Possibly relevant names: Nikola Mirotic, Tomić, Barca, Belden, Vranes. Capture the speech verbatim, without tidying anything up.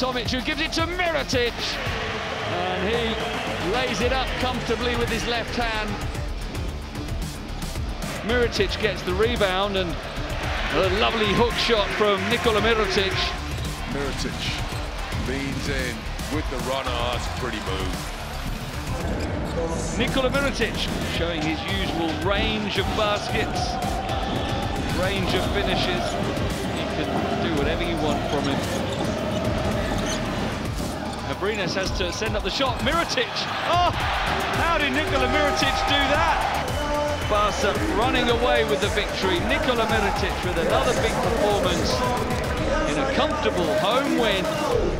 Tomić, who gives it to Mirotic, and he lays it up comfortably with his left hand. Mirotic gets the rebound, and a lovely hook shot from Nikola Mirotic. Mirotic leans in with the runner. That's a pretty move. Nikola Mirotic showing his usual range of baskets, range of finishes. He can do whatever you want from him. Vranes has to send up the shot. Mirotic! Oh! How did Nikola Mirotic do that? Barca running away with the victory. Nikola Mirotic with another big performance in a comfortable home win.